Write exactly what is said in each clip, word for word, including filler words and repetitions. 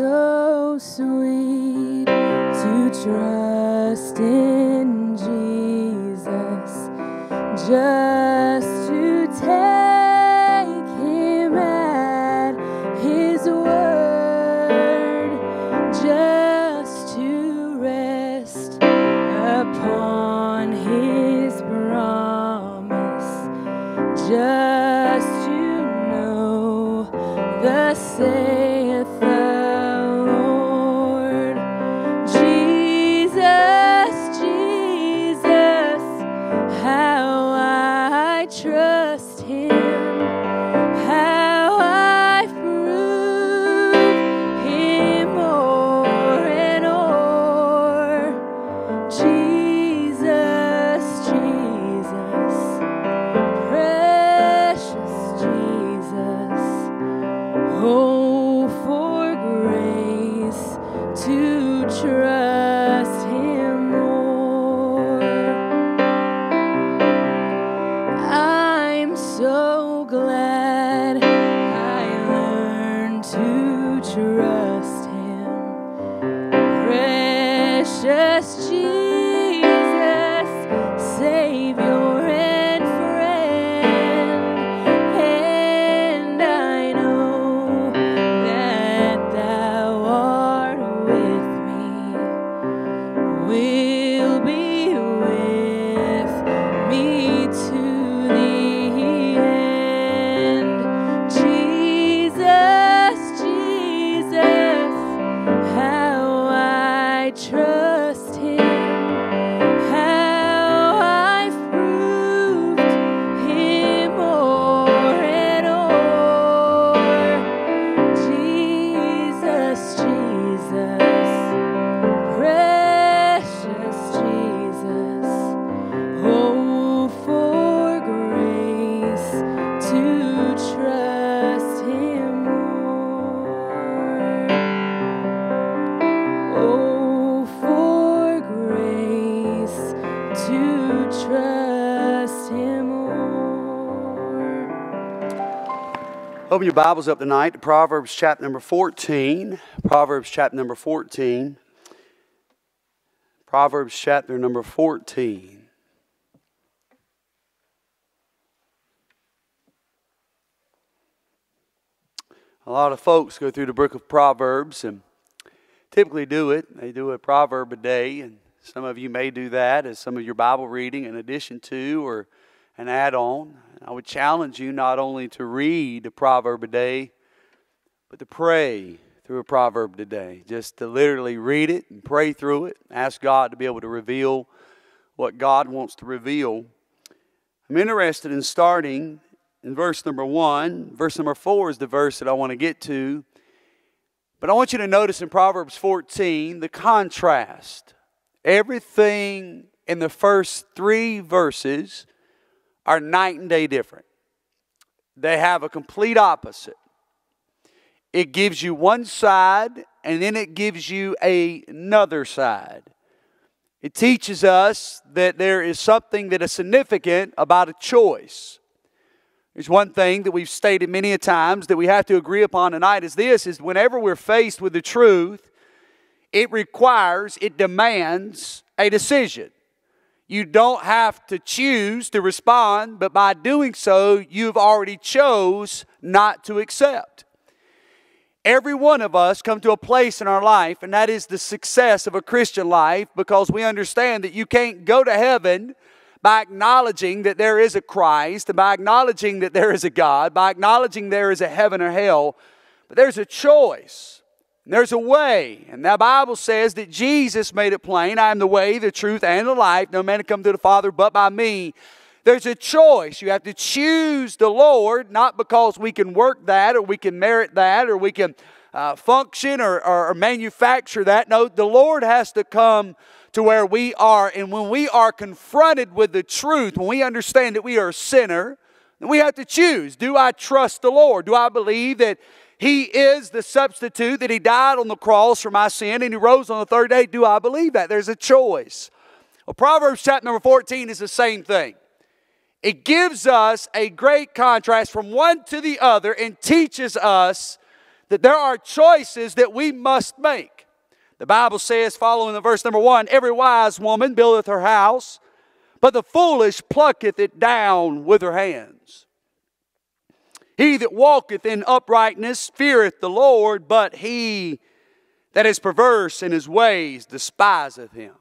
so sweet to trust in Jesus, just to take him at his word, just to rest upon his promise, just to know the Savior. Open your Bibles up tonight to Proverbs chapter number fourteen. Proverbs chapter number fourteen. Proverbs chapter number fourteen. A lot of folks go through the book of Proverbs and typically do it. They do a proverb a day, and some of you may do that as some of your Bible reading in addition to or an add-on. I would challenge you not only to read a proverb a day, but to pray through a proverb today. Just to literally read it and pray through it. Ask God to be able to reveal what God wants to reveal. I'm interested in starting in verse number one. Verse number four is the verse that I want to get to. But I want you to notice in Proverbs fourteen, the contrast. Everything in the first three verses are night and day different. They have a complete opposite. It gives you one side, and then it gives you a, another side. It teaches us that there is something that is significant about a choice. There's one thing that we've stated many a times that we have to agree upon tonight is this, is whenever we're faced with the truth, it requires, it demands a decision. You don't have to choose to respond, but by doing so, you've already chose not to accept. Every one of us come to a place in our life, and that is the success of a Christian life, because we understand that you can't go to heaven by acknowledging that there is a Christ, by acknowledging that there is a God, by acknowledging there is a heaven or hell, but there's a choice. There's a way, and the Bible says that Jesus made it plain, I am the way, the truth, and the life. No man can come to the Father but by me. There's a choice. You have to choose the Lord, not because we can work that or we can merit that or we can uh, function or, or, or manufacture that. No, the Lord has to come to where we are, and when we are confronted with the truth, when we understand that we are a sinner, then we have to choose. Do I trust the Lord? Do I believe that He is the substitute, that He died on the cross for my sin, and He rose on the third day? Do I believe that? There's a choice. Well, Proverbs chapter number fourteen is the same thing. It gives us a great contrast from one to the other and teaches us that there are choices that we must make. The Bible says, following the verse number one, every wise woman buildeth her house, but the foolish plucketh it down with her hands. He that walketh in uprightness feareth the Lord, but he that is perverse in his ways despiseth him.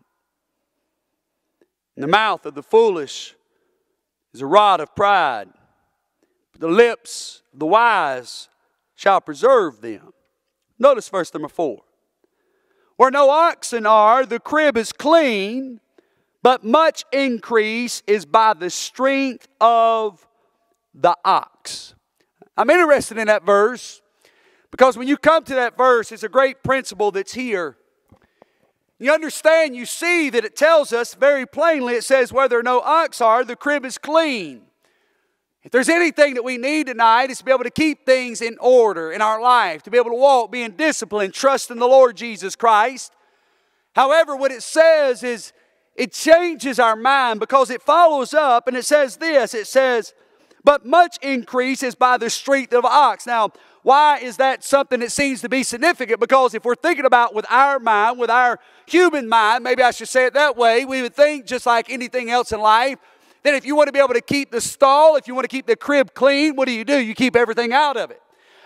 In the mouth of the foolish is a rod of pride, but the lips of the wise shall preserve them. Notice verse number four. Where no oxen are, the crib is clean, but much increase is by the strength of the ox. I'm interested in that verse because when you come to that verse, it's a great principle that's here. You understand, you see that it tells us very plainly, it says, where there no ox are, the crib is clean. If there's anything that we need tonight, it's to be able to keep things in order in our life, to be able to walk, being disciplined, trust in the Lord Jesus Christ. However, what it says is it changes our mind because it follows up and it says this. It says, but much increase is by the strength of ox. Now, why is that something that seems to be significant? Because if we're thinking about with our mind, with our human mind, maybe I should say it that way, we would think just like anything else in life, then if you want to be able to keep the stall, if you want to keep the crib clean, what do you do? You keep everything out of it.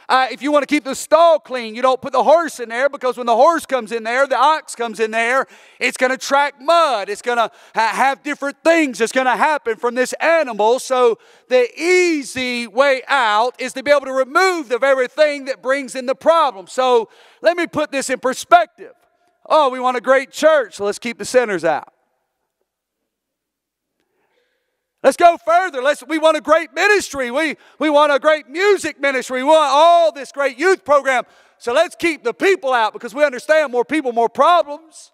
Uh, if you want to keep the stall clean, you don't put the horse in there because when the horse comes in there, the ox comes in there, it's going to track mud. It's going to ha- have different things that's going to happen from this animal. So the easy way out is to be able to remove the very thing that brings in the problem. So let me put this in perspective. Oh, we want a great church, so let's keep the sinners out. Let's go further. Let's, we want a great ministry. We, we want a great music ministry. We want all this great youth program. So let's keep the people out because we understand more people, more problems.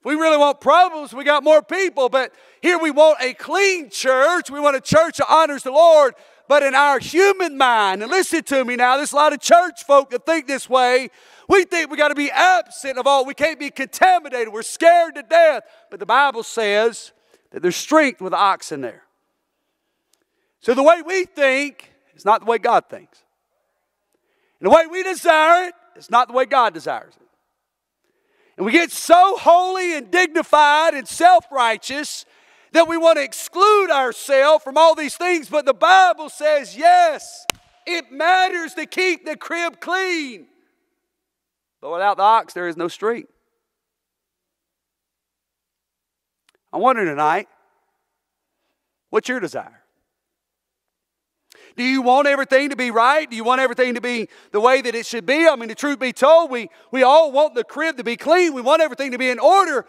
If we really want problems, we got more people. But here we want a clean church. We want a church that honors the Lord. But in our human mind, and listen to me now, there's a lot of church folk that think this way. We think we got to be absent of all. We can't be contaminated. We're scared to death. But the Bible says that there's strength with the ox in there. So the way we think is not the way God thinks. And the way we desire it is not the way God desires it. And we get so holy and dignified and self-righteous that we want to exclude ourselves from all these things. But the Bible says, yes, it matters to keep the crib clean. But without the ox, there is no street. I wonder tonight, what's your desire? Do you want everything to be right? Do you want everything to be the way that it should be? I mean, the truth be told, we, we all want the crib to be clean. We want everything to be in order.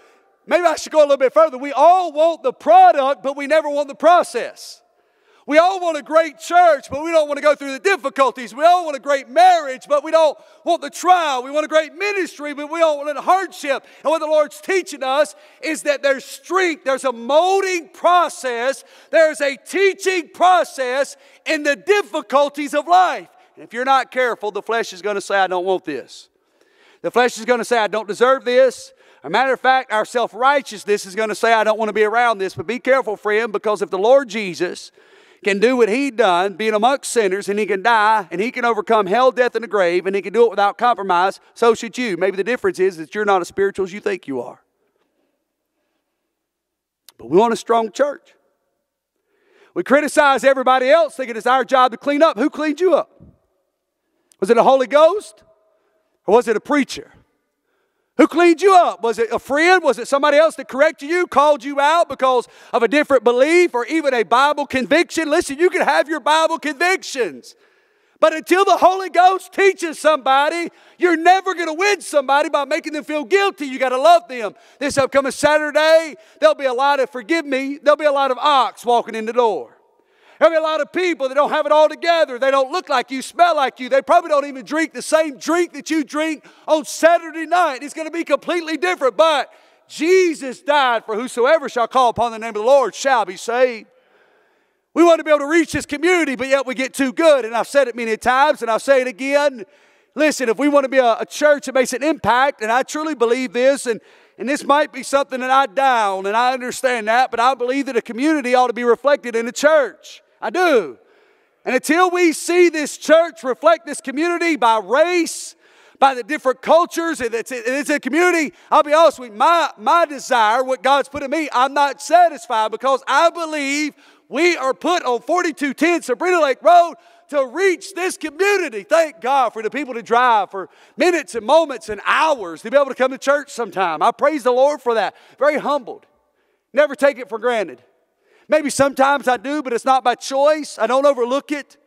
Maybe I should go a little bit further. We all want the product, but we never want the process. We all want a great church, but we don't want to go through the difficulties. We all want a great marriage, but we don't want the trial. We want a great ministry, but we don't want the hardship. And what the Lord's teaching us is that there's strength. There's a molding process. There's a teaching process in the difficulties of life. And if you're not careful, the flesh is going to say, I don't want this. The flesh is going to say, I don't deserve this. As a matter of fact, our self-righteousness is going to say, I don't want to be around this. But be careful, friend, because if the Lord Jesus can do what he done, being amongst sinners, and he can die, and he can overcome hell, death, and the grave, and he can do it without compromise, so should you. Maybe the difference is that you're not as spiritual as you think you are. But we want a strong church. We criticize everybody else thinking it's our job to clean up. Who cleaned you up? Was it the Holy Ghost? Or was it a preacher? Who cleaned you up? Was it a friend? Was it somebody else that corrected you, called you out because of a different belief or even a Bible conviction? Listen, you can have your Bible convictions. But until the Holy Ghost teaches somebody, you're never going to win somebody by making them feel guilty. You got to love them. This upcoming Saturday, there'll be a lot of, forgive me, there'll be a lot of ox walking in the door. There'll be a lot of people that don't have it all together. They don't look like you, smell like you. They probably don't even drink the same drink that you drink on Saturday night. It's going to be completely different. But Jesus died for whosoever shall call upon the name of the Lord shall be saved. We want to be able to reach this community, but yet we get too good. And I've said it many times, and I'll say it again. Listen, if we want to be a, a church that makes an impact, and I truly believe this, and And this might be something that I down, and I understand that, but I believe that a community ought to be reflected in a church. I do. And until we see this church reflect this community by race, by the different cultures, and it's, it's a community, I'll be honest with you, my, my desire, what God's put in me, I'm not satisfied because I believe we are put on forty-two ten Sabrina Lake Road to reach this community. Thank God for the people to drive for minutes and moments and hours to be able to come to church sometime. I praise the Lord for that. Very humbled. Never take it for granted. Maybe sometimes I do, but it's not by choice. I don't overlook it.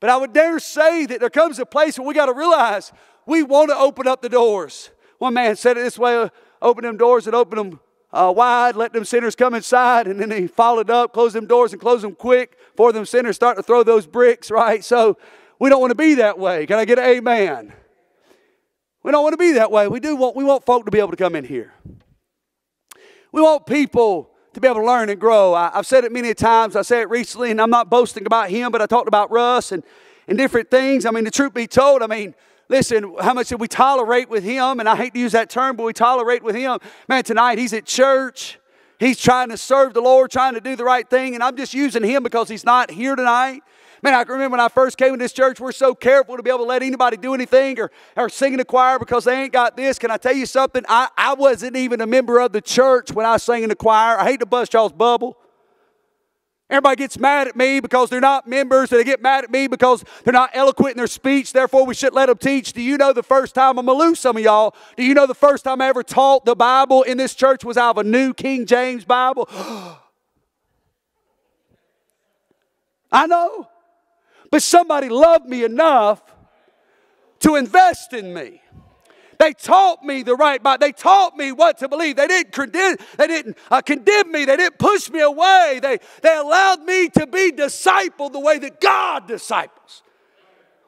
But I would dare say that there comes a place where we got to realize we want to open up the doors. One man said it this way, open them doors and open them uh, wide, let them sinners come inside. And then he followed up, close them doors and close them quick, for them sinners start to throw those bricks, right? So we don't want to be that way. Can I get an amen? We don't want to be that way. We do want, we want folk to be able to come in here. We want people to be able to learn and grow. I, I've said it many times. I said it recently, and I'm not boasting about him, but I talked about Russ and, and different things. I mean, the truth be told, I mean, listen, how much did we tolerate with him? And I hate to use that term, but we tolerate with him. Man, tonight he's at church. He's trying to serve the Lord, trying to do the right thing, and I'm just using him because he's not here tonight. Man, I remember when I first came to this church, we're so careful to be able to let anybody do anything or, or sing in the choir because they ain't got this. Can I tell you something? I, I wasn't even a member of the church when I sang in the choir. I hate to bust y'all's bubble. Everybody gets mad at me because they're not members. They get mad at me because they're not eloquent in their speech. Therefore, we shouldn't let them teach. Do you know the first time, I'm going to lose some of y'all. Do you know the first time I ever taught the Bible in this church was out of a New King James Bible? I know. But somebody loved me enough to invest in me. They taught me the right Bible. They taught me what to believe. They didn't condemn, they didn't, uh, condemn me. They didn't push me away. They, they allowed me to be discipled the way that God disciples.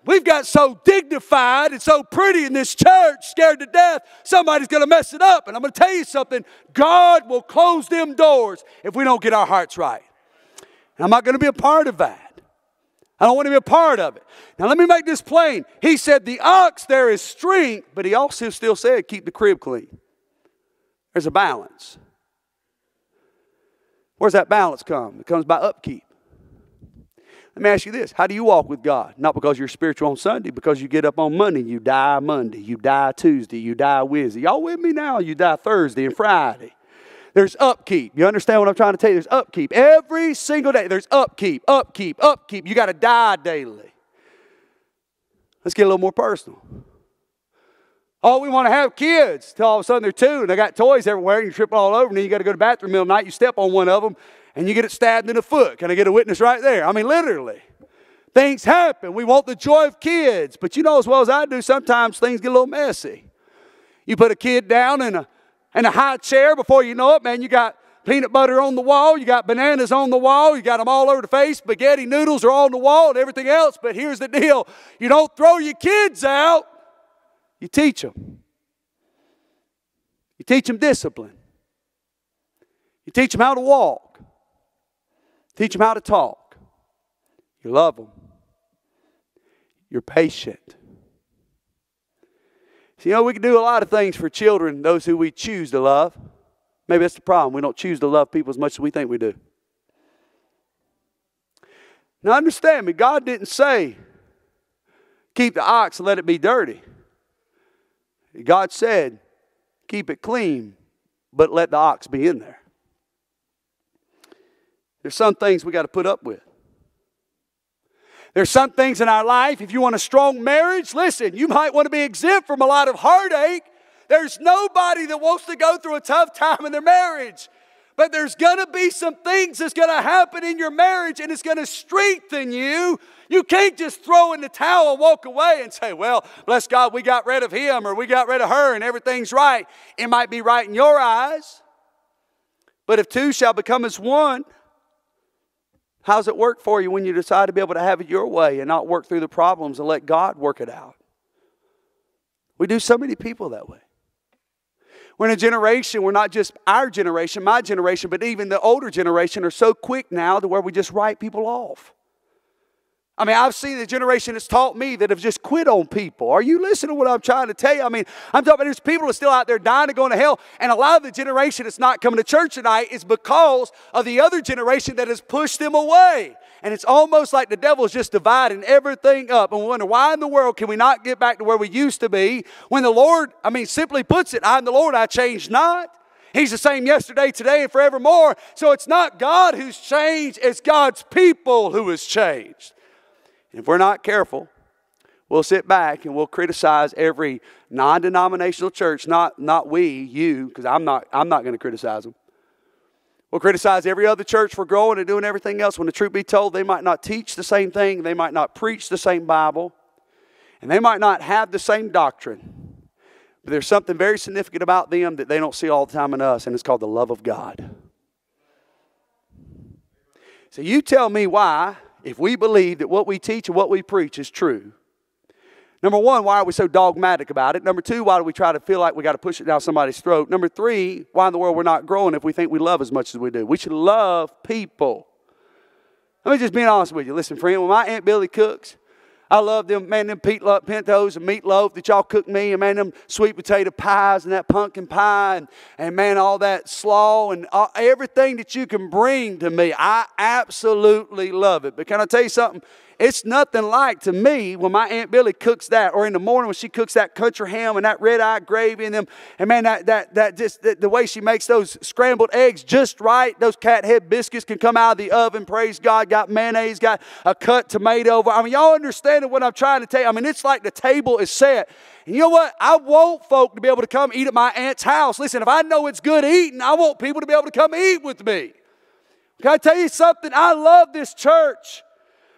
We've got so dignified and so pretty in this church, scared to death, somebody's going to mess it up. And I'm going to tell you something. God will close them doors if we don't get our hearts right. And I'm not going to be a part of that. I don't want to be a part of it. Now, let me make this plain. He said, the ox, there is strength, but he also still said, keep the crib clean. There's a balance. Where's that balance come? It comes by upkeep. Let me ask you this. How do you walk with God? Not because you're spiritual on Sunday, because you get up on Monday, you die Monday, you die Tuesday, you die Wednesday. Y'all with me now? You die Thursday and Friday. There's upkeep. You understand what I'm trying to tell you? There's upkeep. Every single day, there's upkeep, upkeep, upkeep. You got to die daily. Let's get a little more personal. Oh, we want to have kids till all of a sudden they're two and they got toys everywhere and you trip all over and then you got to go to the bathroom in the middle of the night. You step on one of them and you get it stabbed in the foot. Can I get a witness right there? I mean, literally. Things happen. We want the joy of kids. But you know as well as I do, sometimes things get a little messy. You put a kid down in a And a high chair, before you know it, man, you got peanut butter on the wall, you got bananas on the wall, you got them all over the face, spaghetti noodles are on the wall and everything else. But here's the deal. You don't throw your kids out. You teach them. You teach them discipline. You teach them how to walk. Teach them how to talk. You love them. You're patient. So, you know, we can do a lot of things for children, those who we choose to love. Maybe that's the problem. We don't choose to love people as much as we think we do. Now, understand me. God didn't say, keep the ox and let it be dirty. God said, keep it clean, but let the ox be in there. There's some things we got to put up with. There's some things in our life, if you want a strong marriage, listen, you might want to be exempt from a lot of heartache. There's nobody that wants to go through a tough time in their marriage. But there's going to be some things that's going to happen in your marriage and it's going to strengthen you. You can't just throw in the towel and walk away and say, well, bless God, we got rid of him or we got rid of her and everything's right. It might be right in your eyes. But if two shall become as one, how's it work for you when you decide to be able to have it your way and not work through the problems and let God work it out? We do so many people that way. We're in a generation, we're not just our generation, my generation, but even the older generation are so quick now to where we just write people off. I mean, I've seen the generation that's taught me that have just quit on people. Are you listening to what I'm trying to tell you? I mean, I'm talking about there's people that are still out there dying to go to hell. And a lot of the generation that's not coming to church tonight is because of the other generation that has pushed them away. And it's almost like the devil's just dividing everything up. And we wonder, why in the world can we not get back to where we used to be? When the Lord, I mean, simply puts it, I am the Lord, I change not. He's the same yesterday, today, and forevermore. So it's not God who's changed, it's God's people who has changed. And if we're not careful, we'll sit back and we'll criticize every non-denominational church, not, not we, you, because I'm not, I'm not going to criticize them. We'll criticize every other church for growing and doing everything else. When the truth be told, they might not teach the same thing. They might not preach the same Bible. And they might not have the same doctrine. But there's something very significant about them that they don't see all the time in us, and it's called the love of God. So you tell me why, if we believe that what we teach and what we preach is true, number one, why are we so dogmatic about it? Number two, why do we try to feel like we got to push it down somebody's throat? Number three, why in the world we're not growing if we think we love as much as we do? We should love people. Let me just be honest with you. Listen, friend, when my Aunt Billy cooks, I love them, man, them pintos and meatloaf that y'all cook me, and man, them sweet potato pies and that pumpkin pie, and, and man, all that slaw and all, everything that you can bring to me. I absolutely love it. But can I tell you something? It's nothing like to me when my Aunt Billy cooks that, or in the morning when she cooks that country ham and that red-eye gravy and them, and man, that that that just the, the way she makes those scrambled eggs just right. Those cat head biscuits can come out of the oven. Praise God! Got mayonnaise, got a cut tomato. I mean, y'all understand what I'm trying to tell you. I mean, it's like the table is set. And you know what? I want folk to be able to come eat at my aunt's house. Listen, if I know it's good eating, I want people to be able to come eat with me. Can I tell you something? I love this church.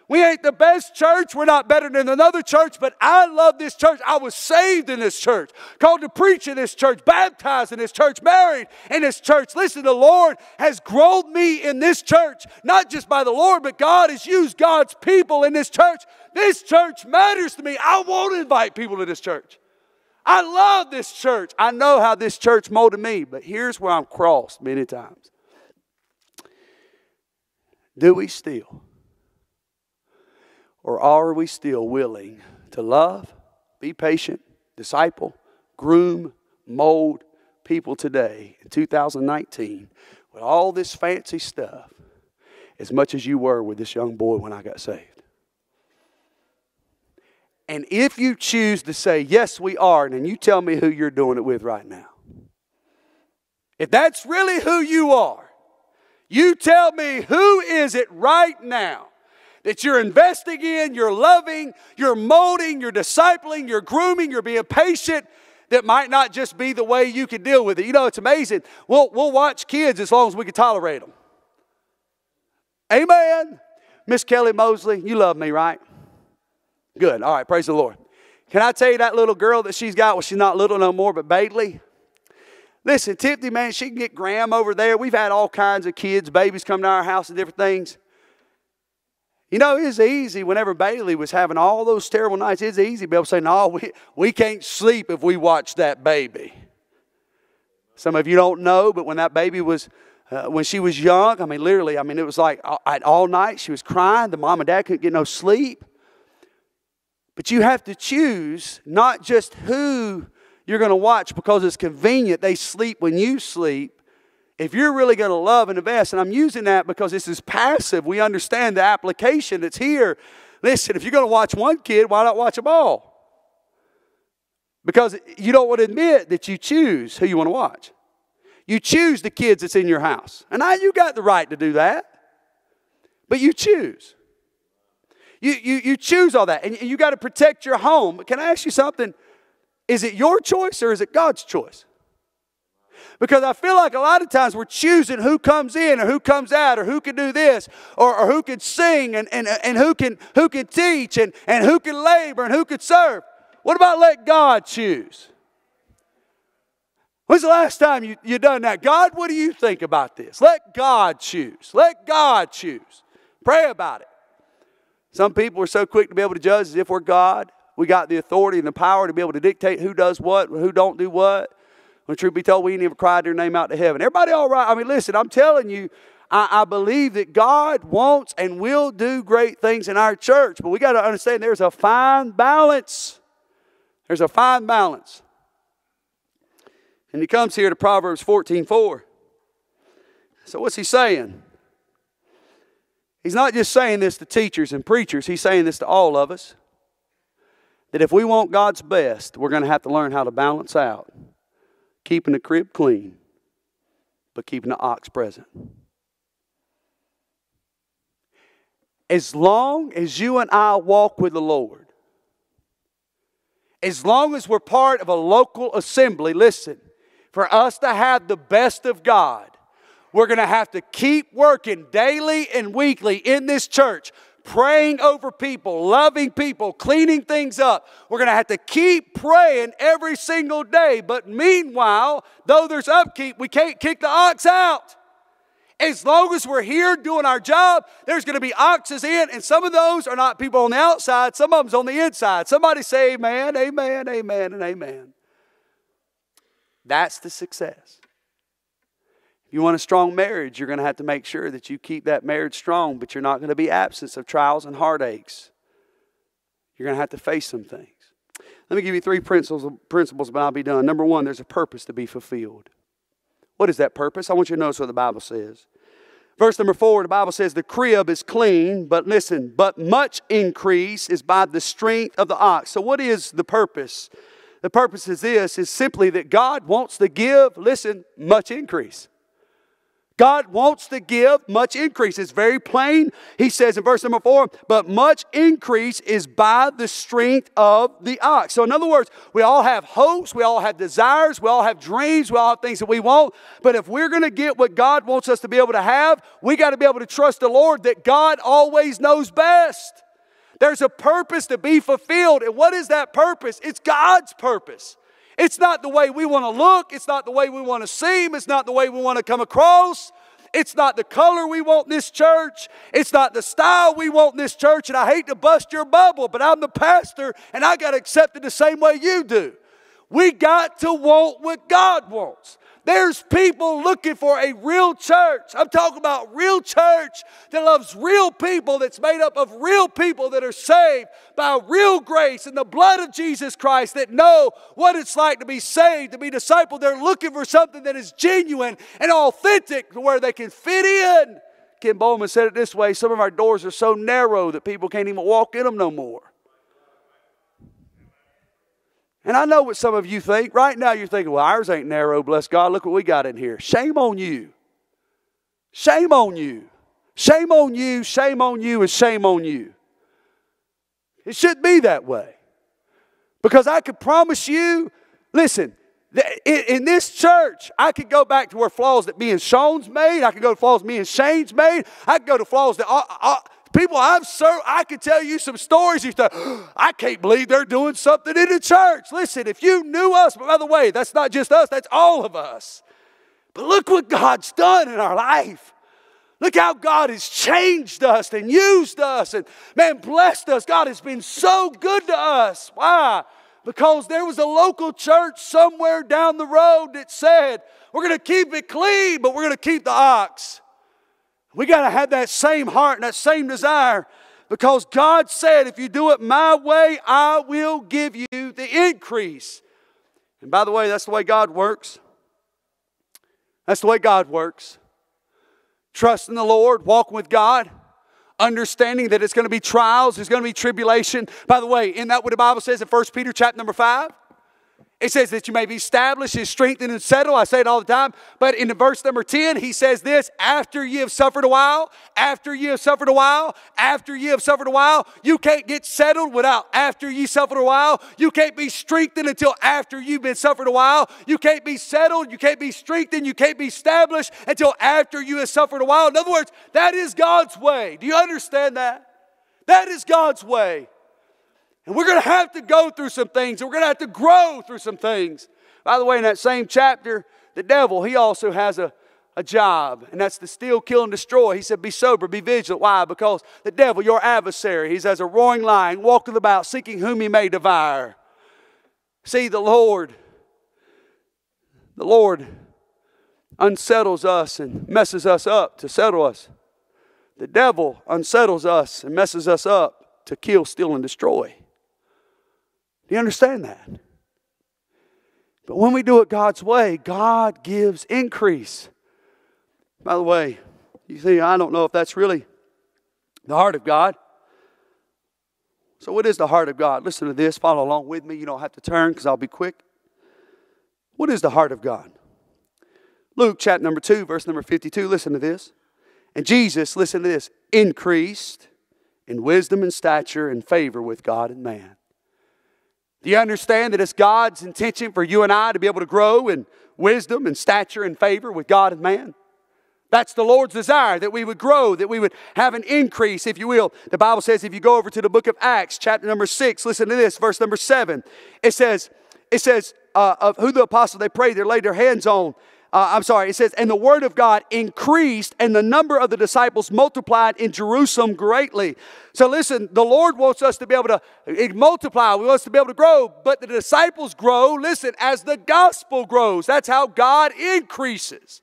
We ain't the best church. We're not better than another church, but I love this church. I was saved in this church, called to preach in this church, baptized in this church, married in this church. Listen, the Lord has grown me in this church, not just by the Lord, but God has used God's people in this church. This church matters to me. I won't invite people to this church. I love this church. I know how this church molded me, but here's where I'm crossed many times. Do we still? Or are we still willing to love, be patient, disciple, groom, mold people today in two thousand nineteen with all this fancy stuff as much as you were with this young boy when I got saved? And if you choose to say, yes, we are, then you tell me who you're doing it with right now. If that's really who you are, you tell me who is it right now that you're investing in, you're loving, you're molding, you're discipling, you're grooming, you're being patient, that might not just be the way you can deal with it. You know, it's amazing. We'll, we'll watch kids as long as we can tolerate them. Amen. Miss Kelly Moseley, you love me, right? Good. All right, praise the Lord. Can I tell you that little girl that she's got, well, she's not little no more, but Bailey? Listen, Tiffany, man, she can get Graham over there. We've had all kinds of kids, babies come to our house and different things. You know, it's easy whenever Bailey was having all those terrible nights, it's easy to be able to say, no, we, we can't sleep if we watch that baby. Some of you don't know, but when that baby was, uh, when she was young, I mean, literally, I mean, it was like all, all night she was crying. The mom and dad couldn't get no sleep. But you have to choose not just who you're going to watch because it's convenient they sleep when you sleep. If you're really going to love and invest, and I'm using that because this is passive. We understand the application that's here. Listen, if you're going to watch one kid, why not watch them all? Because you don't want to admit that you choose who you want to watch. You choose the kids that's in your house. And I, you got the right to do that. But you choose. You, you, you choose all that. And you got to protect your home. But can I ask you something? Is it your choice or is it God's choice? Because I feel like a lot of times we're choosing who comes in or who comes out or who can do this or, or who can sing and, and, and who can, who can teach and, and who can labor and who can serve. What about let God choose? When's the last time you, you done that? God, what do you think about this? Let God choose. Let God choose. Pray about it. Some people are so quick to be able to judge as if we're God. We got the authority and the power to be able to dictate who does what, who don't do what. When truth be told, we ain't even cried their name out to heaven. Everybody all right? I mean, listen, I'm telling you, I, I believe that God wants and will do great things in our church. But we got to understand there's a fine balance. There's a fine balance. And he comes here to Proverbs fourteen four. So what's he saying? He's not just saying this to teachers and preachers. He's saying this to all of us. That if we want God's best, we're going to have to learn how to balance out keeping the crib clean, but keeping the ox present. As long as you and I walk with the Lord, as long as we're part of a local assembly, listen, for us to have the best of God, we're going to have to keep working daily and weekly in this church, praying over people, loving people, cleaning things up. We're going to have to keep praying every single day. But meanwhile, though there's upkeep, we can't kick the ox out. As long as we're here doing our job, there's going to be oxes in, and some of those are not people on the outside. Some of them's on the inside. Somebody say amen, amen, amen, and amen. That's the success. You want a strong marriage, you're going to have to make sure that you keep that marriage strong, but you're not going to be absent of trials and heartaches. You're going to have to face some things. Let me give you three principles, principles, but I'll be done. Number one, there's a purpose to be fulfilled. What is that purpose? I want you to notice what the Bible says. Verse number four, the Bible says, the crib is clean, but listen, but much increase is by the strength of the ox. So what is the purpose? The purpose is this, is simply that God wants to give, listen, much increase. God wants to give much increase. It's very plain. He says in verse number four, but much increase is by the strength of the ox. So in other words, we all have hopes, we all have desires, we all have dreams, we all have things that we want. But if we're going to get what God wants us to be able to have, we got to be able to trust the Lord that God always knows best. There's a purpose to be fulfilled. And what is that purpose? It's God's purpose. It's not the way we want to look. It's not the way we want to seem. It's not the way we want to come across. It's not the color we want in this church. It's not the style we want in this church. And I hate to bust your bubble, but I'm the pastor, and I got accepted the same way you do. We got to want what God wants. There's people looking for a real church. I'm talking about real church that loves real people, that's made up of real people that are saved by real grace and the blood of Jesus Christ, that know what it's like to be saved, to be discipled. They're looking for something that is genuine and authentic, to where they can fit in. Ken Bowman said it this way, some of our doors are so narrow that people can't even walk in them no more. And I know what some of you think. Right now you're thinking, well, ours ain't narrow, bless God. Look what we got in here. Shame on you. Shame on you. Shame on you, shame on you, and shame on you. It shouldn't be that way. Because I could promise you, listen, in this church, I could go back to where flaws that me and Sean's made. I could go to flaws me and Shane's made. I could go to flaws that... I, I, People I've served, I could tell you some stories. You thought, oh, I can't believe they're doing something in the church. Listen, if you knew us, but by the way, that's not just us, that's all of us. But look what God's done in our life. Look how God has changed us and used us and, man, blessed us. God has been so good to us. Why? Because there was a local church somewhere down the road that said, we're going to keep it clean, but we're going to keep the ox. We got to have that same heart and that same desire, because God said, if you do it my way, I will give you the increase. And by the way, that's the way God works. That's the way God works. Trust in the Lord, walk with God, understanding that it's going to be trials, there's going to be tribulation. By the way, isn't that what the Bible says in First Peter chapter number five? It says that you may be established and strengthened and settled. I say it all the time. But in the verse number ten, he says this, after you have suffered a while, after you have suffered a while, after you have suffered a while, you can't get settled without after you suffered a while. You can't be strengthened until after you've been suffered a while. You can't be settled, you can't be strengthened, you can't be established until after you have suffered a while. In other words, that is God's way. Do you understand that? That is God's way. And we're going to have to go through some things. And we're going to have to grow through some things. By the way, in that same chapter, the devil, he also has a, a job. And that's to steal, kill, and destroy. He said, be sober, be vigilant. Why? Because the devil, your adversary, he's as a roaring lion, walking about, seeking whom he may devour. See, the Lord, the Lord unsettles us and messes us up to settle us. The devil unsettles us and messes us up to kill, steal, and destroy. You understand that? But when we do it God's way, God gives increase. By the way, you see, I don't know if that's really The heart of God. So what is the heart of God? Listen to this. Follow along with me. You don't have to turn because I'll be quick. What is the heart of God? Luke chapter number two, verse number fifty-two. Listen to this. And Jesus, listen to this, increased in wisdom and stature and favor with God and man. Do you understand that it's God's intention for you and I to be able to grow in wisdom and stature and favor with God and man? That's the Lord's desire, that we would grow, that we would have an increase, if you will. The Bible says, if you go over to the book of Acts, chapter number six, listen to this, verse number seven. It says, it says uh, of who the apostle they prayed, they laid their hands on. Uh, I'm sorry, it says, and the word of God increased, and the number of the disciples multiplied in Jerusalem greatly. So listen, the Lord wants us to be able to multiply. We want us to be able to grow, but the disciples grow, listen, as the gospel grows. That's how God increases.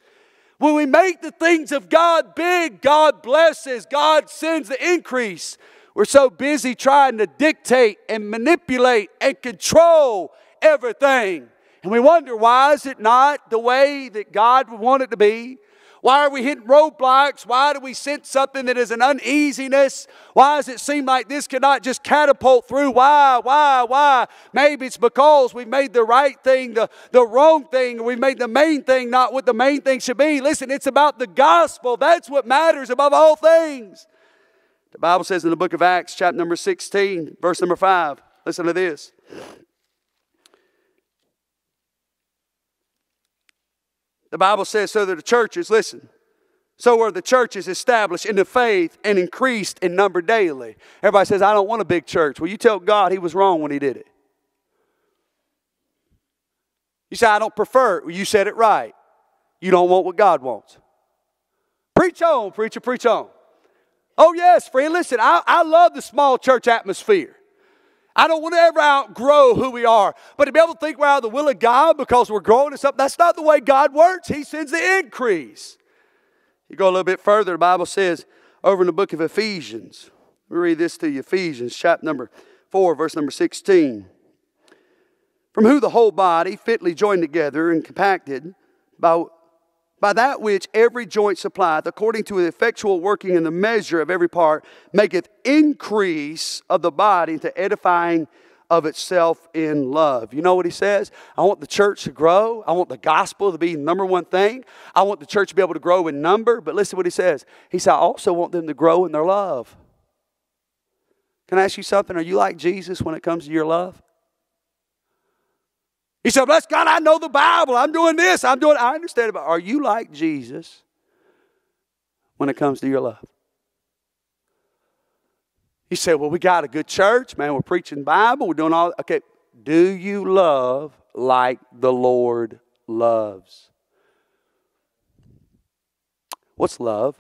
When we make the things of God big, God blesses, God sends the increase. We're so busy trying to dictate and manipulate and control everything. And we wonder, why is it not the way that God would want it to be? Why are we hitting roadblocks? Why do we sense something that is an uneasiness? Why does it seem like this cannot just catapult through? Why, why, why? Maybe it's because we've made the right thing the, the wrong thing. We've made the main thing not what the main thing should be. Listen, it's about the gospel. That's what matters above all things. The Bible says in the book of Acts, chapter number sixteen, verse number five. Listen to this. The Bible says, so that the churches, listen, so were the churches established in the faith and increased in number daily. Everybody says, I don't want a big church. Well, you tell God he was wrong when he did it. You say, I don't prefer it. Well, you said it right. You don't want what God wants. Preach on, preacher, preach on. Oh, yes, friend, listen, I, I love the small church atmosphere. I don't want to ever outgrow who we are. But to be able to think we're out of the will of God because we're growing us up, that's not the way God works. He sends the increase. You go a little bit further, the Bible says over in the book of Ephesians. We read this to you, Ephesians chapter number four, verse number sixteen. From who the whole body fitly joined together and compacted by, by that which every joint supplieth, according to the effectual working in the measure of every part, maketh increase of the body to edifying of itself in love. You know what he says? I want the church to grow. I want the gospel to be the number one thing. I want the church to be able to grow in number. But listen to what he says. He said, I also want them to grow in their love. Can I ask you something? Are you like Jesus when it comes to your love? He said, bless God, I know the Bible. I'm doing this. I'm doing, I understand. But are you like Jesus when it comes to your love? He said, well, we got a good church, man. We're preaching Bible. We're doing all, okay. Do you love like the Lord loves? What's love?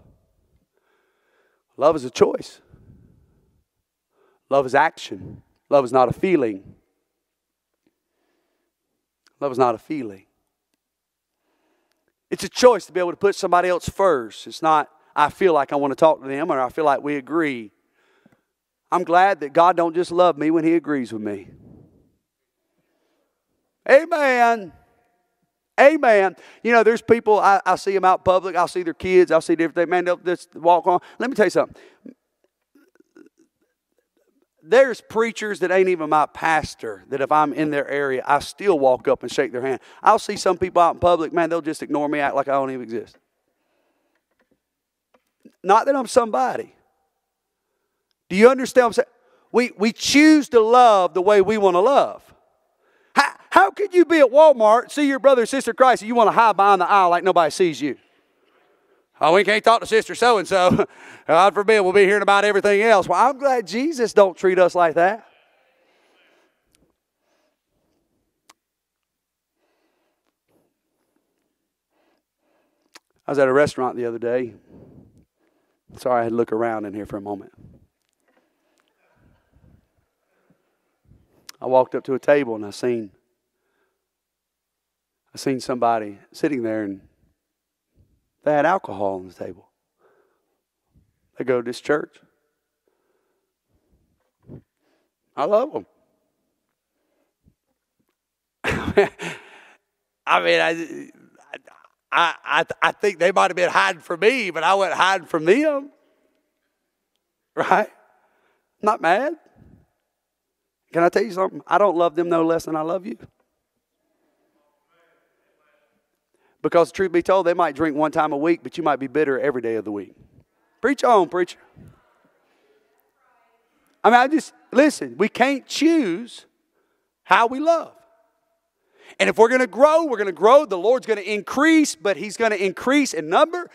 Love is a choice. Love is action. Love is not a feeling. Love is not a feeling. It's a choice to be able to put somebody else first. It's not, I feel like I want to talk to them or I feel like we agree. I'm glad that God don't just love me when he agrees with me. Amen. Amen. You know, there's people, I, I see them out public. I'll see their kids. I'll see everything. Man, they'll just walk on. Let me tell you something. There's preachers that ain't even my pastor that if I'm in their area, I still walk up and shake their hand. I'll see some people out in public, man, they'll just ignore me, act like I don't even exist. Not that I'm somebody. Do you understand what I'm saying? We, we choose to love the way we want to love. How, how could you be at Walmart, see your brother and sister Christ, and you want to hide behind the aisle like nobody sees you? Oh, we can't talk to sister so-and-so. God forbid we'll be hearing about everything else. Well, I'm glad Jesus don't treat us like that. I was at a restaurant the other day. Sorry, I had to look around in here for a moment. I walked up to a table and I seen, I seen somebody sitting there and they had alcohol on the table. They go to this church. I love them. I mean, I, I, I, I think they might have been hiding from me, but I wasn't hiding from them. Right? Not mad. Can I tell you something? I don't love them no less than I love you. Because truth be told, they might drink one time a week, but you might be bitter every day of the week. Preach on, preacher. I mean, I just, listen, we can't choose how we love. And if we're going to grow, we're going to grow. The Lord's going to increase, but he's going to increase in number.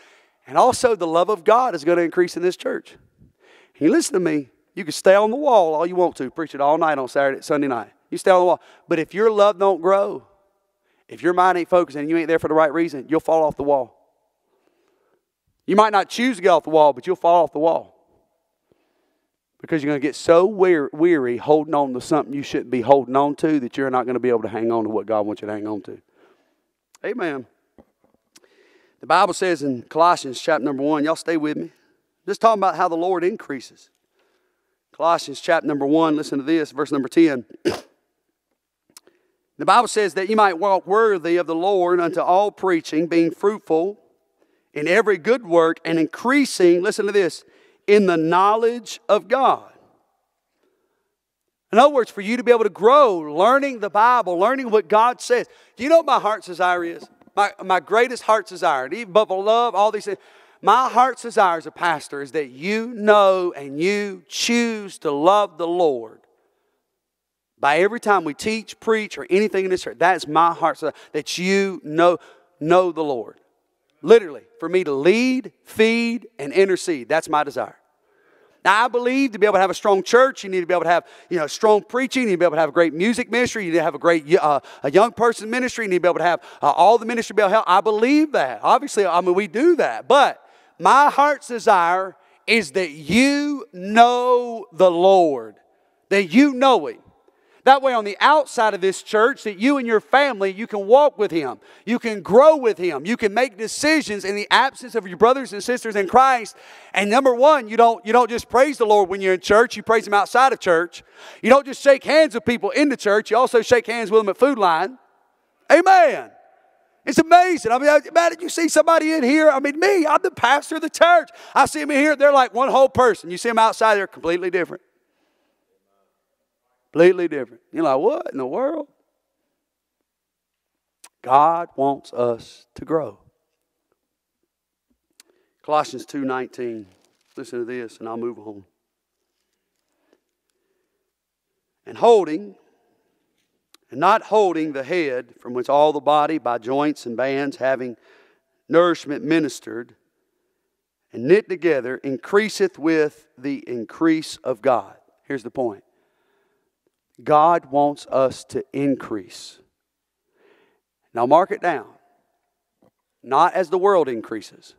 And also the love of God is going to increase in this church. You listen to me. You can stay on the wall all you want to. Preach it all night on Saturday, Sunday night. You stay on the wall. But if your love don't grow, if your mind ain't focused and you ain't there for the right reason, you'll fall off the wall. You might not choose to get off the wall, but you'll fall off the wall. Because you're going to get so wear weary holding on to something you shouldn't be holding on to that you're not going to be able to hang on to what God wants you to hang on to. Amen. The Bible says in Colossians chapter number one, y'all stay with me. Just talking about how the Lord increases. Colossians chapter number one, listen to this, verse number ten. The Bible says that you might walk worthy of the Lord unto all preaching, being fruitful in every good work and increasing, listen to this, in the knowledge of God. In other words, for you to be able to grow, learning the Bible, learning what God says. Do you know what my heart's desire is? My, my greatest heart's desire, even above love, all these things. My heart's desire as a pastor is that you know and you choose to love the Lord. By every time we teach, preach, or anything in this church, that's my heart's desire, that you know, know the Lord. Literally, for me to lead, feed, and intercede. That's my desire. Now, I believe to be able to have a strong church, you need to be able to have, you know, strong preaching. You need to be able to have a great music ministry. You need to have a great uh, a young person ministry. You need to be able to have uh, all the ministry be able to help. I believe that. Obviously, I mean, we do that. But my heart's desire is that you know the Lord, that you know him. That way on the outside of this church, that you and your family, you can walk with him. You can grow with him. You can make decisions in the absence of your brothers and sisters in Christ. And number one, you don't, you don't just praise the Lord when you're in church. You praise him outside of church. You don't just shake hands with people in the church. You also shake hands with them at food line. Amen. It's amazing. I mean, man, you see somebody in here. I mean, me, I'm the pastor of the church. I see them in here. They're like one whole person. You see them outside, they're completely different. Completely different. You're like, what in the world? God wants us to grow. Colossians two nineteen. Listen to this and I'll move on. And holding, and not holding the head from which all the body by joints and bands having nourishment ministered and knit together increaseth with the increase of God. Here's the point. God wants us to increase. Now mark it down. Not as the world increases.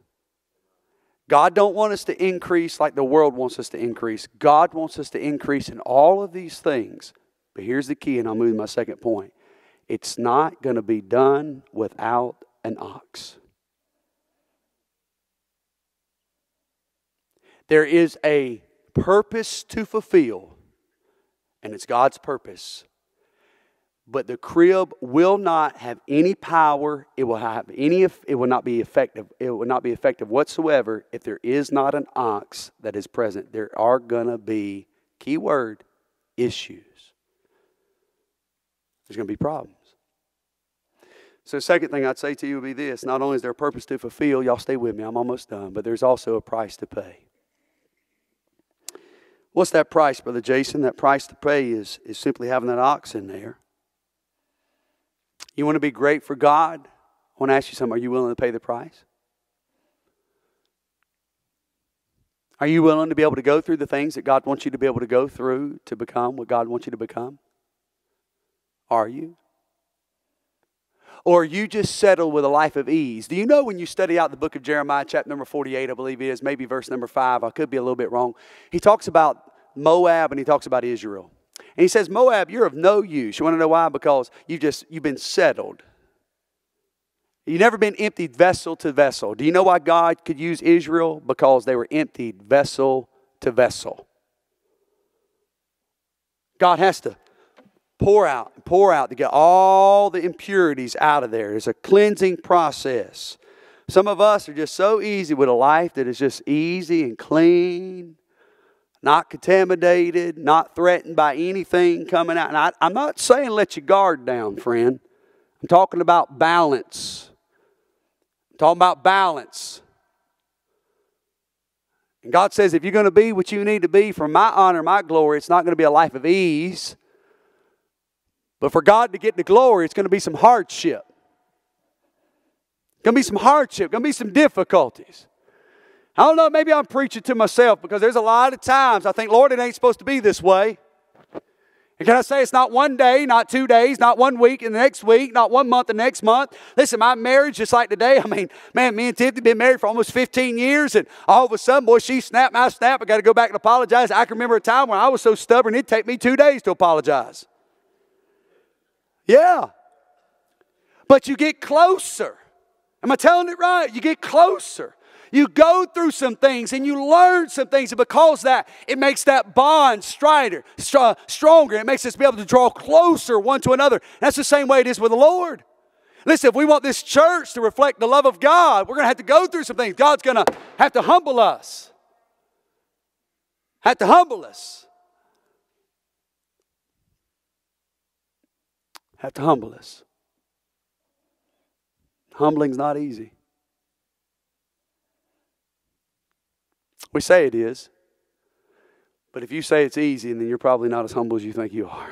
God don't want us to increase like the world wants us to increase. God wants us to increase in all of these things. But here's the key, and I'll move to my second point. It's not going to be done without an ox. There is a purpose to fulfill. And it's God's purpose. But the crib will not have any power. It will have any. It will not be effective. It will not be effective whatsoever if there is not an ox that is present. There are gonna be, key word, issues. There's gonna be problems. So the second thing I'd say to you would be this: not only is there a purpose to fulfill, y'all stay with me. I'm almost done. But there's also a price to pay. What's that price, Brother Jason? That price to pay is, is simply having that ox in there. You want to be great for God? I want to ask you something. Are you willing to pay the price? Are you willing to be able to go through the things that God wants you to be able to go through to become what God wants you to become? Are you? Or you just settle with a life of ease? Do you know when you study out the book of Jeremiah, chapter number forty-eight, I believe it is, maybe verse number five, I could be a little bit wrong. He talks about Moab and he talks about Israel. And he says, Moab, you're of no use. You want to know why? Because you've just, you've been settled. You've never been emptied vessel to vessel. Do you know why God could use Israel? Because they were emptied vessel to vessel. God has to pour out, pour out to get all the impurities out of there. It's a cleansing process. Some of us are just so easy with a life that is just easy and clean. not contaminated, not threatened by anything coming out. And I, I'm not saying let your guard down, friend. I'm talking about balance. I'm talking about balance. And God says, if you're going to be what you need to be for my honor, my glory, it's not going to be a life of ease. But for God to get the glory, it's going to be some hardship. It's going to be some hardship. It's going to be some difficulties. I don't know, maybe I'm preaching to myself, because there's a lot of times I think, Lord, it ain't supposed to be this way. And can I say it's not one day, not two days, not one week and the next week, not one month and the next month. Listen, my marriage, just like today, I mean, man, me and Tiffany been married for almost fifteen years, and all of a sudden, boy, she snapped, I snapped. I got to go back and apologize. I can remember a time when I was so stubborn, it'd take me two days to apologize. Yeah. But you get closer. Am I telling it right? You get closer. You go through some things and you learn some things. And because of that, it makes that bond strider, str stronger. It makes us be able to draw closer one to another. And that's the same way it is with the Lord. Listen, if we want this church to reflect the love of God, we're going to have to go through some things. God's going to have to humble us. Have to humble us. Have to humble us. Humbling's not easy. We say it is, but if you say it's easy, then you're probably not as humble as you think you are,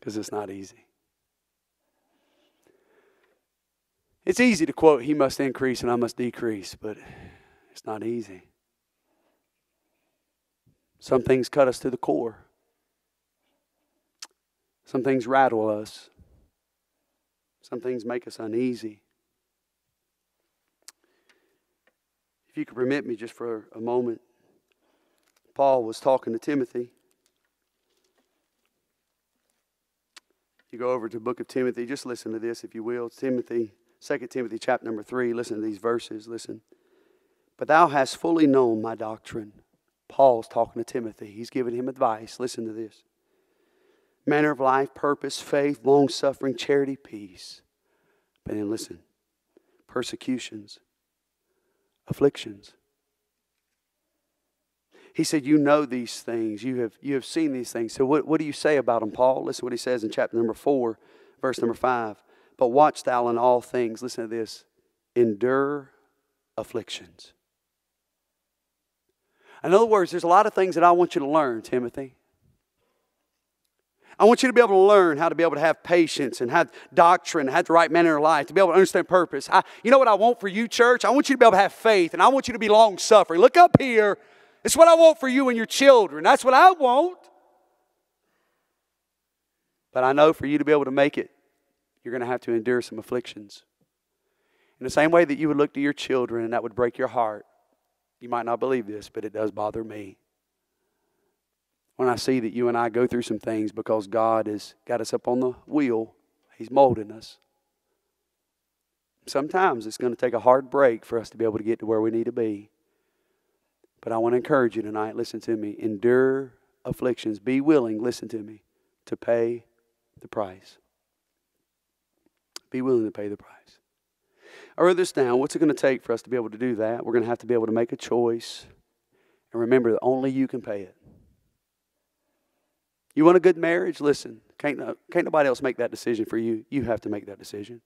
because it's not easy. It's easy to quote, "He must increase and I must decrease," but it's not easy. Some things cut us to the core. Some things rattle us. Some things make us uneasy. If you could permit me just for a moment. Paul was talking to Timothy. You go over to the book of Timothy. Just listen to this if you will. Timothy, Second Timothy chapter number three. Listen to these verses. Listen. But thou hast fully known my doctrine. Paul's talking to Timothy. He's giving him advice. Listen to this. Manner of life, purpose, faith, long-suffering, charity, peace. But then listen. Persecutions. Afflictions. He said, you know these things. You have, you have seen these things. So what, what do you say about them, Paul? Listen to what he says in chapter number four, verse number five. But watch thou in all things. Listen to this. Endure afflictions. In other words, there's a lot of things that I want you to learn, Timothy. I want you to be able to learn how to be able to have patience and have doctrine, have the right manner of life, to be able to understand purpose. I, you know what I want for you, church? I want you to be able to have faith, and I want you to be long-suffering. Look up here. It's what I want for you and your children. That's what I want. But I know for you to be able to make it, you're going to have to endure some afflictions. In the same way that you would look to your children and that would break your heart, you might not believe this, but it does bother me when I see that you and I go through some things, because God has got us up on the wheel. He's molding us. Sometimes it's going to take a hard break for us to be able to get to where we need to be. But I want to encourage you tonight. Listen to me. Endure afflictions. Be willing, listen to me, to pay the price. Be willing to pay the price. I wrote this down. What's it going to take for us to be able to do that? We're going to have to be able to make a choice. And remember that only you can pay it. You want a good marriage? Listen, can't, can't nobody else make that decision for you. You have to make that decision.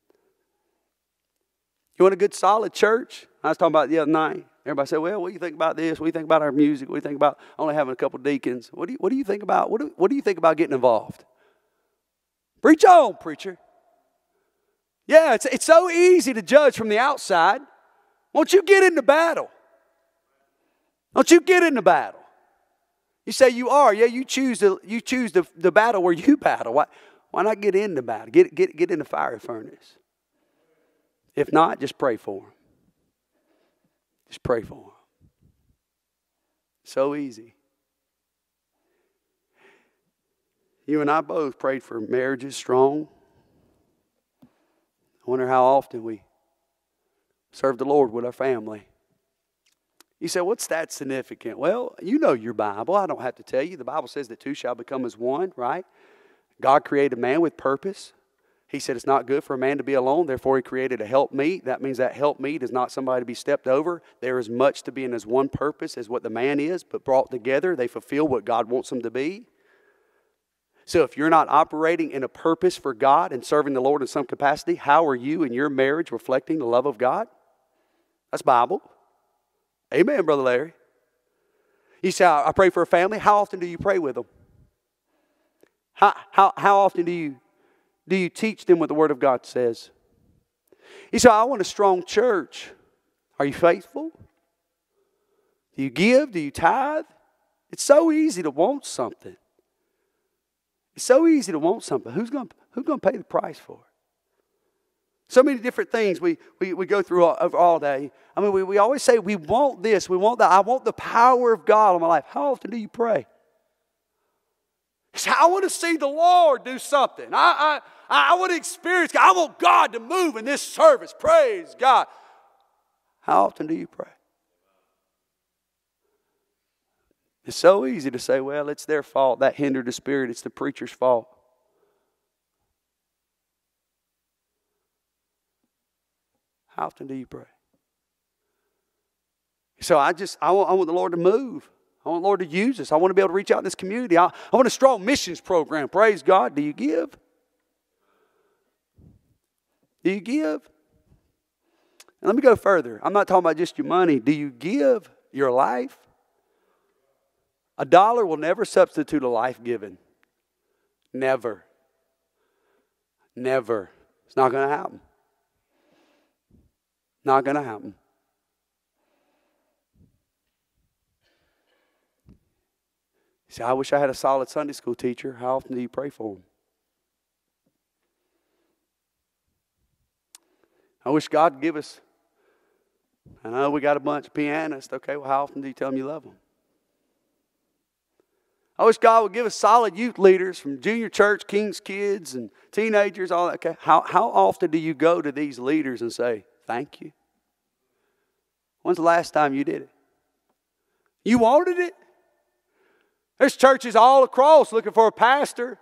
You want a good, solid church? I was talking about it the other night. Everybody said, well, what do you think about this? What do you think about our music? What do you think about only having a couple deacons? What do you, what do you think about? What do, what do you think about getting involved? Preach on, preacher. Yeah, it's, it's so easy to judge from the outside. Won't you get into battle? Don't you get into battle? You say you are. Yeah, you choose the, you choose the, the battle where you battle. Why, why not get in the battle? Get, get, get in the fiery furnace. If not, just pray for them. Just pray for them. So easy. You and I both prayed for marriages strong. I wonder how often we serve the Lord with our family. You say, what's that significant? Well, you know your Bible. I don't have to tell you. The Bible says that two shall become as one, right? God created man with purpose. He said, it's not good for a man to be alone. Therefore, he created a helpmeet. That means that helpmeet is not somebody to be stepped over. There is much to be in as one purpose as what the man is, but brought together, they fulfill what God wants them to be. So if you're not operating in a purpose for God and serving the Lord in some capacity, how are you in your marriage reflecting the love of God? That's Bible. Amen, Brother Larry. You say, I pray for a family. How often do you pray with them? How, how, how often do you do you teach them what the Word of God says? You say, I want a strong church. Are you faithful? Do you give? Do you tithe? It's so easy to want something. It's so easy to want something. Who's going who's going to pay the price for it? So many different things we, we, we go through all, all day. I mean, we, we always say we want this. We want that. I want the power of God in my life. How often do you pray? I want to see the Lord do something. I, I, I want to experience God. I want God to move in this service. Praise God. How often do you pray? It's so easy to say, well, it's their fault. That hindered the spirit. It's the preacher's fault. How often do you pray? So I just, I want, I want the Lord to move. I want the Lord to use us. I want to be able to reach out in this community. I, I want a strong missions program. Praise God. Do you give? Do you give? And let me go further. I'm not talking about just your money. Do you give your life? A dollar will never substitute a life given. Never. Never. It's not going to happen. Not going to happen. See, I wish I had a solid Sunday school teacher. How often do you pray for them? I wish God would give us, I know we got a bunch of pianists. Okay, well, how often do you tell them you love them? I wish God would give us solid youth leaders from junior church, King's kids, and teenagers, all that. Okay, how, how often do you go to these leaders and say, thank you? When's the last time you did it? You wanted it? There's churches all across looking for a pastor.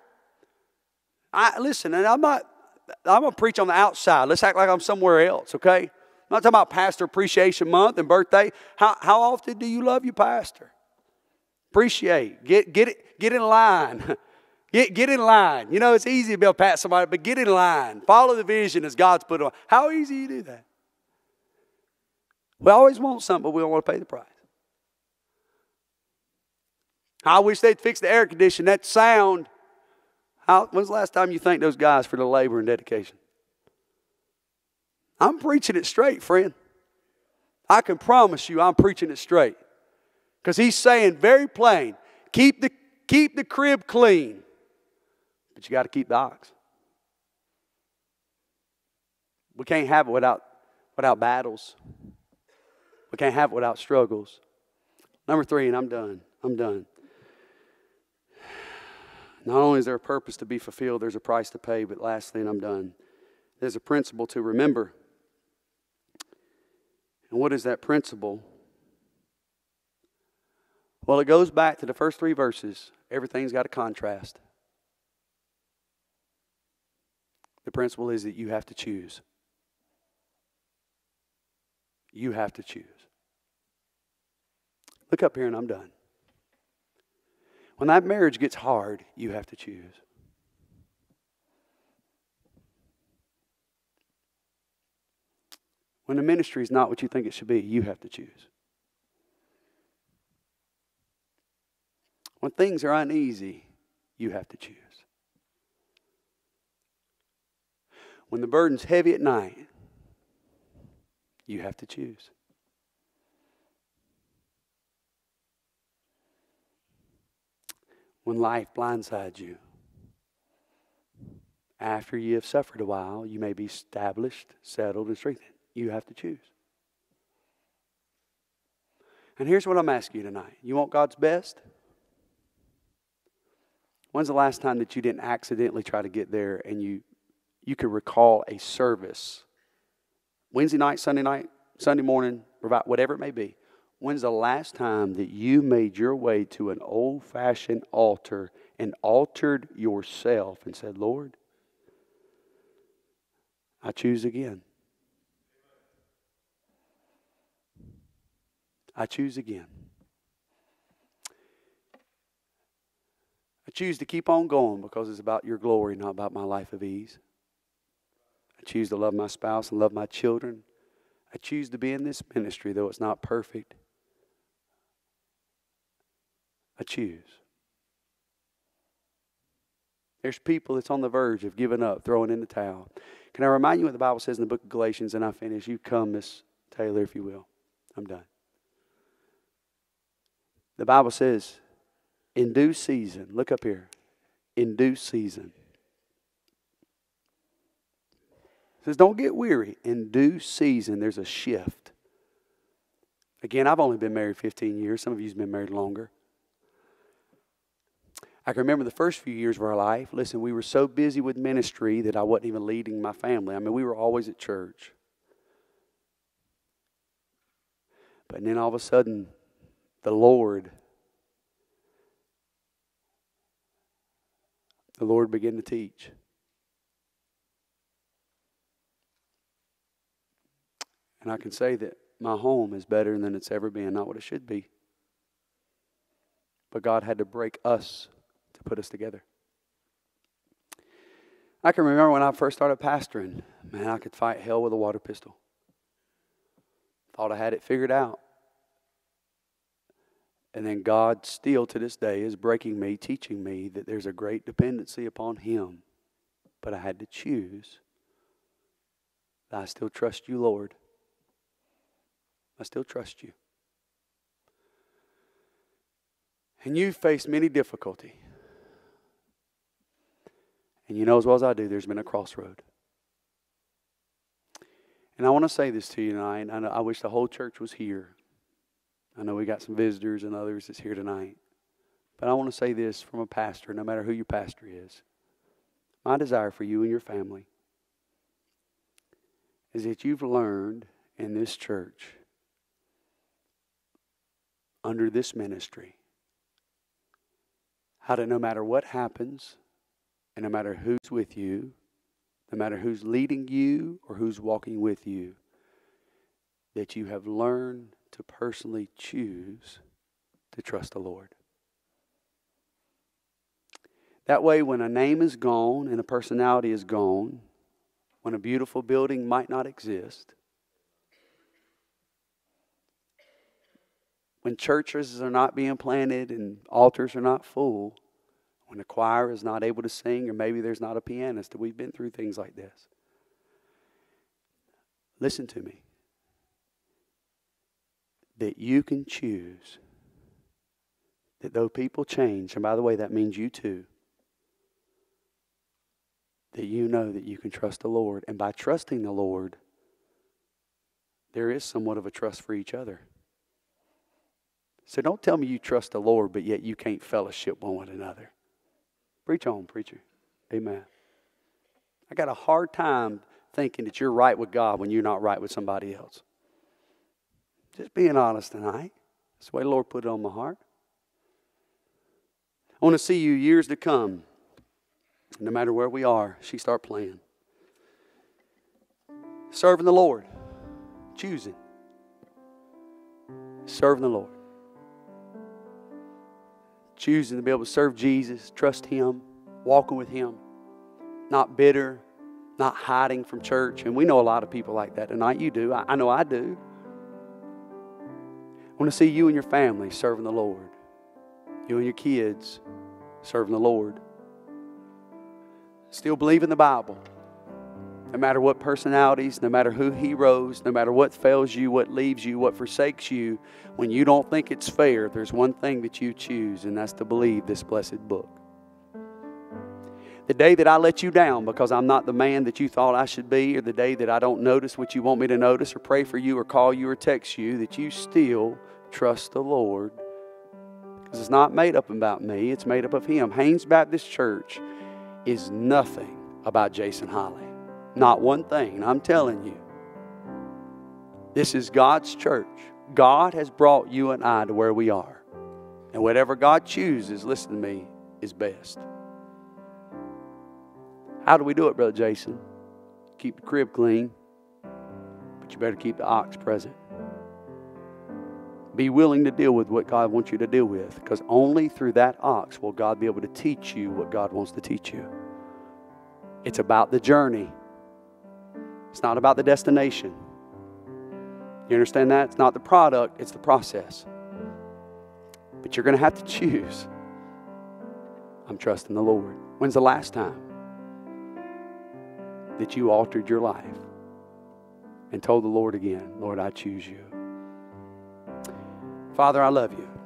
I listen, and I'm not, I'm going to preach on the outside. Let's act like I'm somewhere else, okay? I'm not talking about Pastor Appreciation Month and birthday. How, how often do you love your pastor? Appreciate. Get, get, it, get in line. Get, get in line. You know, it's easy to be able to pat somebody, but get in line. Follow the vision as God's put on. How easy you do that? We always want something, but we don't want to pay the price. I wish they'd fix the air conditioning, that sound. How, when's the last time you thanked those guys for the labor and dedication? I'm preaching it straight, friend. I can promise you I'm preaching it straight. Because he's saying very plain, keep the, keep the crib clean. But you got to keep the ox. We can't have it without, without battles. We can't have it without struggles. Number three, and I'm done. I'm done. Not only is there a purpose to be fulfilled, there's a price to pay, but lastly, and I'm done, there's a principle to remember. And what is that principle? Well, it goes back to the first three verses. Everything's got a contrast. The principle is that you have to choose. You have to choose. Look up here and I'm done. When that marriage gets hard, you have to choose. When the ministry is not what you think it should be, you have to choose. When things are uneasy, you have to choose. When the burden's heavy at night, you have to choose. When life blindsides you, after you have suffered a while, you may be established, settled, and strengthened. You have to choose. And here's what I'm asking you tonight. You want God's best? When's the last time that you didn't accidentally try to get there and you, you could recall a service? Wednesday night, Sunday night, Sunday morning, whatever it may be. When's the last time that you made your way to an old-fashioned altar and altered yourself and said, Lord, I choose again. I choose again. I choose to keep on going because it's about your glory, not about my life of ease. I choose to love my spouse and love my children. I choose to be in this ministry, though it's not perfect. I choose. There's people that's on the verge of giving up, throwing in the towel. Can I remind you what the Bible says in the book of Galatians? And I finish. You come, Miss Taylor, if you will. I'm done. The Bible says, in due season. Look up here. In due season. It says, don't get weary. In due season, there's a shift. Again, I've only been married fifteen years. Some of you have been married longer. I can remember the first few years of our life. Listen, we were so busy with ministry that I wasn't even leading my family. I mean, we were always at church. But then all of a sudden, the Lord, the Lord began to teach. And I can say that my home is better than it's ever been, not what it should be. But God had to break us to put us together. I can remember when I first started pastoring, man, I could fight hell with a water pistol. Thought I had it figured out. And then God still to this day is breaking me, teaching me that there's a great dependency upon Him. But I had to choose. I still trust you, Lord. I still trust you. And you've faced many difficulty. And you know as well as I do, there's been a crossroad. And I want to say this to you tonight. I know, I wish the whole church was here. I know we got some visitors and others that's here tonight. But I want to say this from a pastor, no matter who your pastor is. My desire for you and your family is that you've learned in this church, under this ministry, how to no matter what happens, and no matter who's with you, no matter who's leading you or who's walking with you, that you have learned to personally choose to trust the Lord. That way, when a name is gone and a personality is gone, when a beautiful building might not exist, when churches are not being planted and altars are not full, when the choir is not able to sing, or maybe there's not a pianist, we've been through things like this. Listen to me. That you can choose that though people change, and by the way, that means you too, that you know that you can trust the Lord. And by trusting the Lord, there is somewhat of a trust for each other. So don't tell me you trust the Lord, but yet you can't fellowship one with another. Preach on, preacher. Amen. I got a hard time thinking that you're right with God when you're not right with somebody else. Just being honest tonight. That's the way the Lord put it on my heart. I want to see you years to come. No matter where we are, she start playing. Serving the Lord. Choosing. Serving the Lord. Choosing to be able to serve Jesus, trust Him, walking with Him. Not bitter, not hiding from church. And we know a lot of people like that tonight. You do. I, I know I do. I want to see you and your family serving the Lord. You and your kids serving the Lord. Still believe in the Bible. No matter what personalities, no matter who heroes, no matter what fails you, what leaves you, what forsakes you, when you don't think it's fair, there's one thing that you choose, and that's to believe this blessed book. The day that I let you down because I'm not the man that you thought I should be, or the day that I don't notice what you want me to notice, or pray for you, or call you, or text you, that you still trust the Lord. Because it's not made up about me, it's made up of Him. Hanes Baptist Church is nothing about Jason Holley. Not one thing. I'm telling you. This is God's church. God has brought you and I to where we are. And whatever God chooses, listen to me, is best. How do we do it, Brother Jason? keep the crib clean, but you better keep the ox present. Be willing to deal with what God wants you to deal with, because only through that ox will God be able to teach you what God wants to teach you. It's about the journey. It's not about the destination. You understand that? It's not the product, it's the process. But you're going to have to choose. I'm trusting the Lord. When's the last time that you altered your life and told the Lord again, Lord, I choose you? Father, I love you.